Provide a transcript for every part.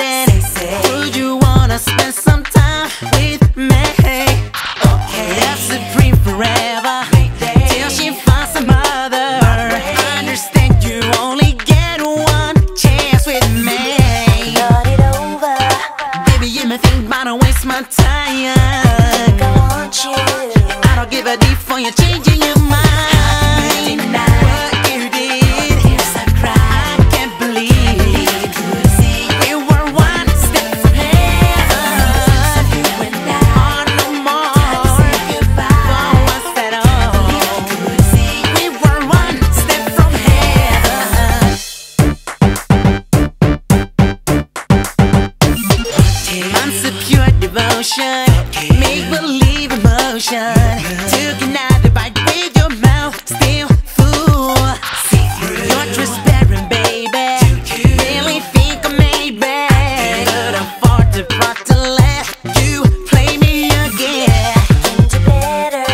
and they say, would you wanna spend some time with me? Okay, that's the dream forever, till she finds some other. Understand you only get one chance with me. Got it over, baby, you may think, but don't waste my time. I want you, I don't give a D for you changing your mind. Devotion, make-believe emotion, taking out the bite with your mouth, still fool. You're transparent, baby, really think I'm a bad. Couldn't afford to let you play me again. Can do better,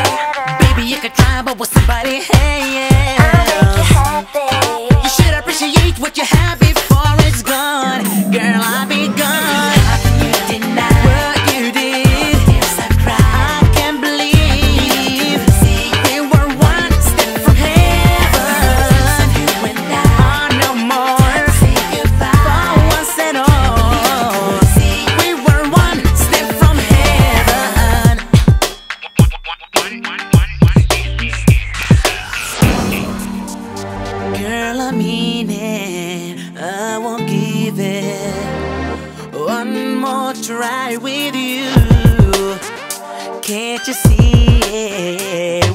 baby, you could try, but with somebody else, I'll make you happy. You should appreciate what you have before it's gone. Girl, I'll be gone. Girl, I mean it, I won't give it one more try with you. Can't you see it?